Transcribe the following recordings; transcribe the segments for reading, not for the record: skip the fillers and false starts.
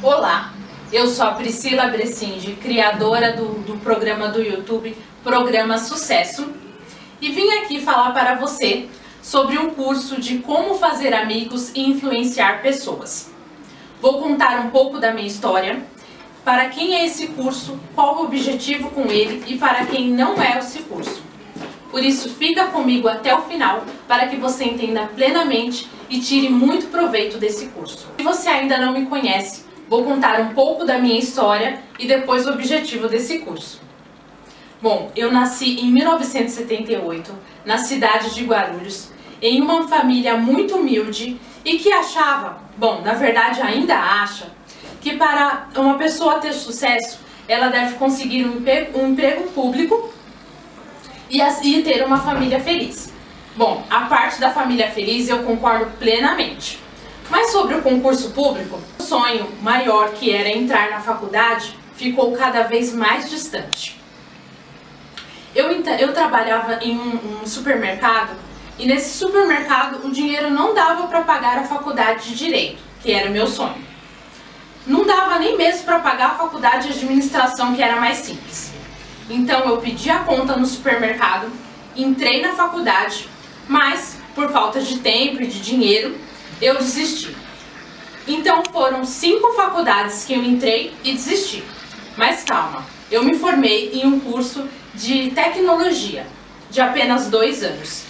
Olá, eu sou a Priscila Brescindi, criadora do programa do YouTube Programa Sucesso, e vim aqui falar para você sobre um curso de como fazer amigos e influenciar pessoas. Vou contar um pouco da minha história, para quem é esse curso, qual o objetivo com ele e para quem não é esse curso. Por isso, fica comigo até o final para que você entenda plenamente e tire muito proveito desse curso. Se você ainda não me conhece, vou contar um pouco da minha história e depois o objetivo desse curso. Bom, eu nasci em 1978, na cidade de Guarulhos, em uma família muito humilde e que achava, bom, na verdade ainda acha, que para uma pessoa ter sucesso, ela deve conseguir um emprego público e ter uma família feliz. Bom, a parte da família feliz eu concordo plenamente. Mas sobre o concurso público, o sonho maior que era entrar na faculdade ficou cada vez mais distante. Eu trabalhava em um supermercado e nesse supermercado o dinheiro não dava para pagar a faculdade de Direito, que era o meu sonho. Não dava nem mesmo para pagar a faculdade de Administração, que era mais simples. Então eu pedi a conta no supermercado, entrei na faculdade, mas por falta de tempo e de dinheiro, eu desisti. Então foram 5 faculdades que eu entrei e desisti. Mas calma, eu me formei em um curso de tecnologia de apenas 2 anos.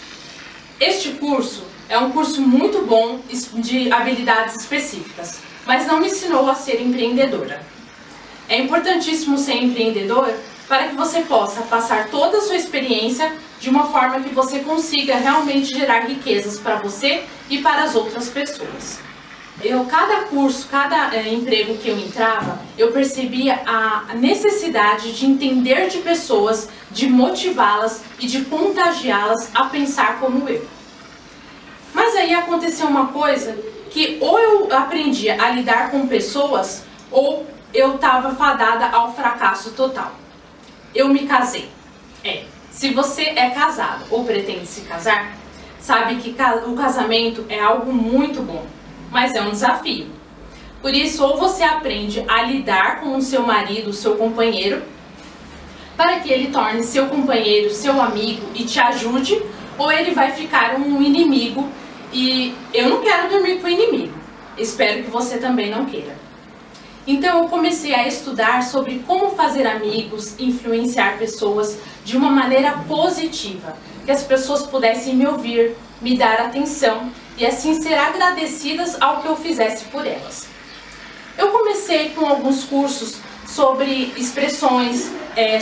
Este curso é um curso muito bom de habilidades específicas, mas não me ensinou a ser empreendedora. É importantíssimo ser empreendedor para que você possa passar toda a sua experiência de uma forma que você consiga realmente gerar riquezas para você e para as outras pessoas. Cada curso, cada emprego que eu entrava, eu percebia a necessidade de entender de pessoas, de motivá-las e de contagiá-las a pensar como eu. Mas aí aconteceu uma coisa, que ou eu aprendi a lidar com pessoas, ou eu estava fadada ao fracasso total. Eu me casei. Se você é casado ou pretende se casar, sabe que o casamento é algo muito bom, mas é um desafio. Por isso, ou você aprende a lidar com o seu marido, o seu companheiro, para que ele torne seu companheiro, seu amigo e te ajude, ou ele vai ficar um inimigo, e eu não quero dormir com o inimigo. Espero que você também não queira. Então eu comecei a estudar sobre como fazer amigos, influenciar pessoas de uma maneira positiva, que as pessoas pudessem me ouvir, me dar atenção e assim ser agradecidas ao que eu fizesse por elas. Eu comecei com alguns cursos sobre expressões,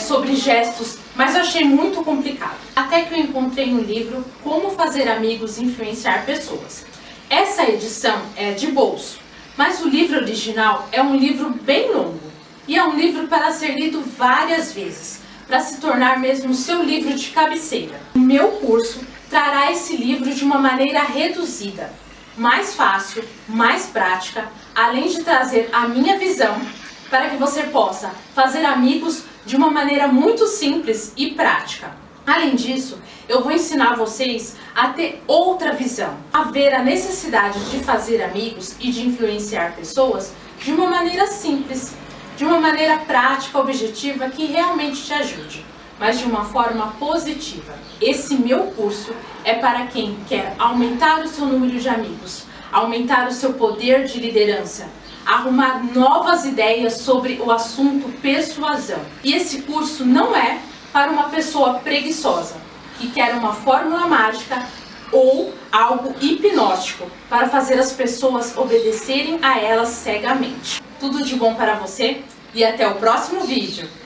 sobre gestos, mas eu achei muito complicado. Até que eu encontrei um livro, Como Fazer Amigos e Influenciar Pessoas. Essa edição é de bolso, mas o livro original é um livro bem longo e é um livro para ser lido várias vezes, para se tornar mesmo o seu livro de cabeceira. O meu curso trará esse livro de uma maneira reduzida, mais fácil, mais prática, além de trazer a minha visão para que você possa fazer amigos de uma maneira muito simples e prática. Além disso, eu vou ensinar vocês a ter outra visão, a ver a necessidade de fazer amigos e de influenciar pessoas de uma maneira simples, de uma maneira prática, objetiva, que realmente te ajude, mas de uma forma positiva. Esse meu curso é para quem quer aumentar o seu número de amigos, aumentar o seu poder de liderança, arrumar novas ideias sobre o assunto persuasão. E esse curso não é para uma pessoa preguiçosa, que quer uma fórmula mágica ou algo hipnótico para fazer as pessoas obedecerem a elas cegamente. Tudo de bom para você e até o próximo vídeo!